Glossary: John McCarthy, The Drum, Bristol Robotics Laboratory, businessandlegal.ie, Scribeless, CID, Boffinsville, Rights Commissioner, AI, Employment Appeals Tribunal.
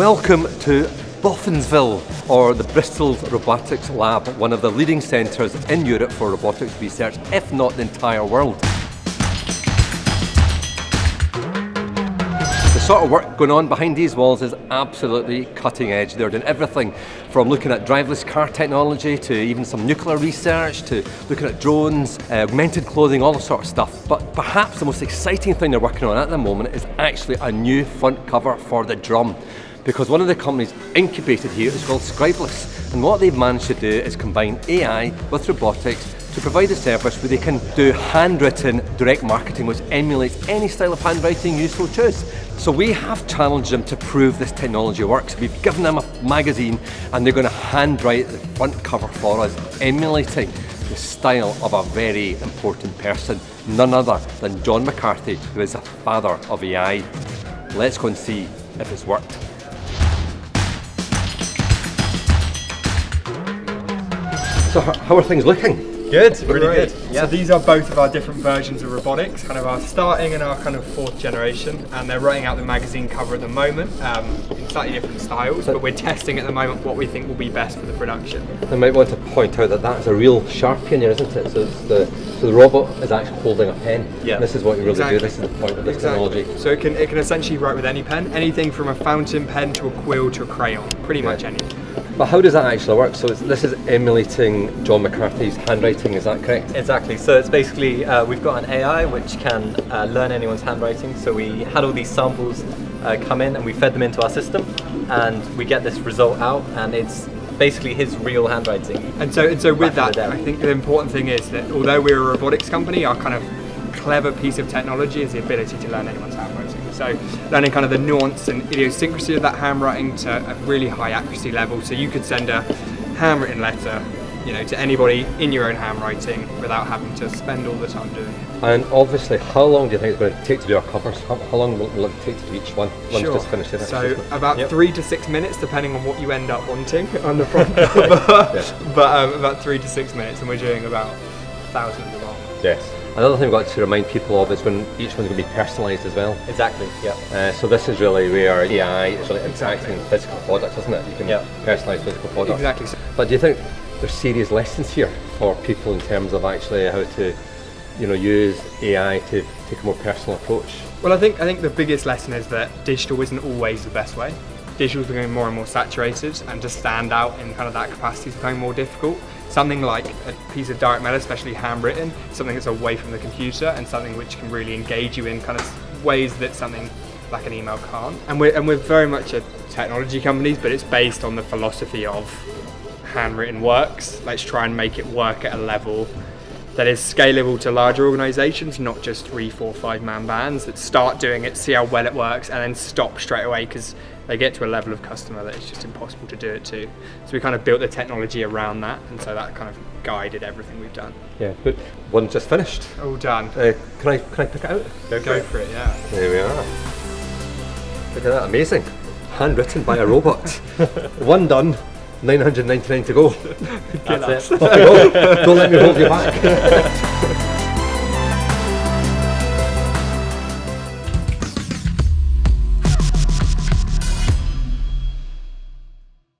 Welcome to Boffinsville, or the Bristol Robotics Lab, one of the leading centres in Europe for robotics research, if not the entire world. The sort of work going on behind these walls is absolutely cutting edge. They're doing everything from looking at driverless car technology to even some nuclear research to looking at drones, augmented clothing, all that sort of stuff. But perhaps the most exciting thing they're working on at the moment is actually a new front cover for The Drum, because one of the companies incubated here is called Scribeless, and what they've managed to do is combine AI with robotics to provide a service where they can do handwritten direct marketing which emulates any style of handwriting you so choose. So we have challenged them to prove this technology works. We've given them a magazine and they're going to handwrite the front cover for us, emulating the style of a very important person, none other than John McCarthy, who is the father of AI. Let's go and see if it's worked. So how are things looking? Good, really good. Yeah. So these are both of our different versions of robotics, kind of our starting and our kind of fourth generation, and they're writing out the magazine cover at the moment in slightly different styles, but we're testing at the moment what we think will be best for the production. I might want to point out that that's a real Sharpie in here, isn't it? So it's the robot is actually holding a pen. Yeah. And this is what you really do. This is the point of this technology. So it can essentially write with any pen, anything from a fountain pen to a quill to a crayon, pretty much anything. But how does that actually work? So this is emulating John McCarthy's handwriting, is that correct? Exactly, so it's basically, we've got an AI which can learn anyone's handwriting, so we had all these samples come in and we fed them into our system and we get this result out, and it's basically his real handwriting. And so with that, I think the important thing is that although we're a robotics company, our kind of clever piece of technology is the ability to learn anyone's handwriting. So learning kind of the nuance and idiosyncrasy of that handwriting to a really high accuracy level. So you could send a handwritten letter, you know, to anybody in your own handwriting without having to spend all the time doing it. And obviously, how long do you think it's going to take to do our covers? How long will it take to do each one? Sure. Just finish it. So about 3 to 6 minutes, depending on what you end up wanting on the front cover. But about 3 to 6 minutes, and we're doing about thousands of them. Yes. Another thing we've got to remind people of is when each one's going to be personalised as well. Exactly, yeah. So this is really where AI is really interacting with physical products, isn't it? You can personalise physical products. Exactly. But do you think there's serious lessons here for people in terms of actually how to, you know, use AI to take a more personal approach? Well, I think the biggest lesson is that digital isn't always the best way. Digital is becoming more and more saturated, and to stand out in kind of that capacity is becoming more difficult. Something like a piece of direct mail, especially handwritten, something that's away from the computer and something which can really engage you in kind of ways that something like an email can't. And we're very much a technology company, but it's based on the philosophy of handwritten works. Let's try and make it work at a level that is scalable to larger organisations, not just 3, 4, 5-man bands that start doing it, see how well it works, and then stop straight away because they get to a level of customer that it's just impossible to do it to. So we kind of built the technology around that, and so that kind of guided everything we've done. Yeah, but one's just finished. All done. Can I pick it out? Go for it, yeah. There we are. Look at that, amazing. Handwritten by a robot. One done. 999 to go. That's it. Don't let me hold you back.